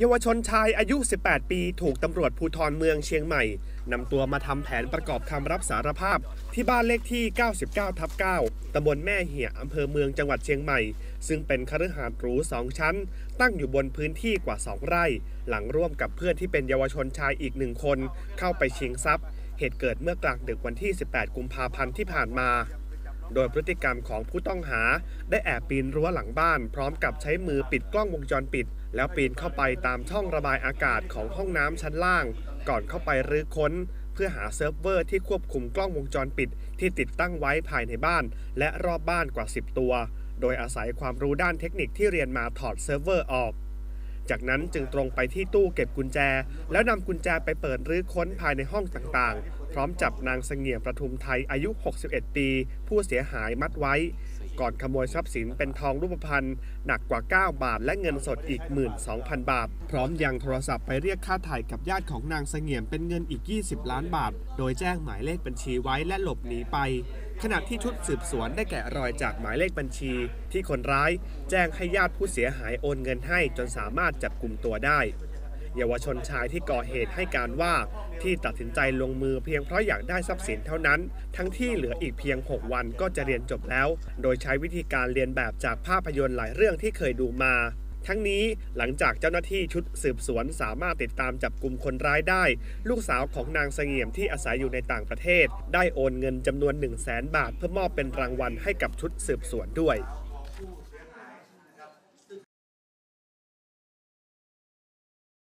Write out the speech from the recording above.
เยาวชนชายอายุ18ปีถูกตำรวจภูธรเมืองเชียงใหม่นำตัวมาทำแผนประกอบคำรับสารภาพที่บ้านเลขที่ 99/9 ตำบลแม่เหี่ยอำเภอเมืองจังหวัดเชียงใหม่ซึ่งเป็นคฤหาสน์หรู2ชั้นตั้งอยู่บนพื้นที่กว่า2ไร่หลังร่วมกับเพื่อนที่เป็นเยาวชนชายอีก1คนเข้าไปชิงทรัพย์เหตุเกิดเมื่อกลางดึกวันที่18กุมภาพันธ์ที่ผ่านมาโดยพฤติกรรมของผู้ต้องหาได้แอบปีนรั้วหลังบ้านพร้อมกับใช้มือปิดกล้องวงจรปิดแล้วปีนเข้าไปตามช่องระบายอากาศของห้องน้ำชั้นล่างก่อนเข้าไปรื้อค้นเพื่อหาเซิร์ฟเวอร์ที่ควบคุมกล้องวงจรปิดที่ติดตั้งไว้ภายในบ้านและรอบบ้านกว่า10ตัวโดยอาศัยความรู้ด้านเทคนิคที่เรียนมาถอดเซิร์ฟเวอร์ออกจากนั้นจึงตรงไปที่ตู้เก็บกุญแจแล้วนำกุญแจไปเปิดรื้อค้นภายในห้องต่างๆพร้อมจับนางเสงี่ยมประทุมไทยอายุ61ปีผู้เสียหายมัดไว้ก่อนขโมยทรัพย์สินเป็นทองรูปพรรณหนักกว่า9บาทและเงินสดอีก 12,000 บาทพร้อมยังโทรศัพท์ไปเรียกค่าไถ่กับญาติของนางเสงี่ยมเป็นเงินอีก20ล้านบาทโดยแจ้งหมายเลขบัญชีไว้และหลบหนีไปขณะที่ชุดสืบสวนได้แกะรอยจากหมายเลขบัญชีที่คนร้ายแจ้งให้ญาติผู้เสียหายโอนเงินให้จนสามารถจับกุมตัวได้เยาวชนชายที่ก่อเหตุให้การว่าที่ตัดสินใจลงมือเพียงเพราะอยากได้ทรัพย์สินเท่านั้นทั้งที่เหลืออีกเพียง6วันก็จะเรียนจบแล้วโดยใช้วิธีการเรียนแบบจากภาพยนตร์หลายเรื่องที่เคยดูมาทั้งนี้หลังจากเจ้าหน้าที่ชุดสืบสวนสามารถติดตามจับกุมคนร้ายได้ลูกสาวของนางเสงี่ยมที่อาศัยอยู่ในต่างประเทศได้โอนเงินจำนวน 100,000 บาทเพื่อมอบเป็นรางวัลให้กับชุดสืบสวนด้วย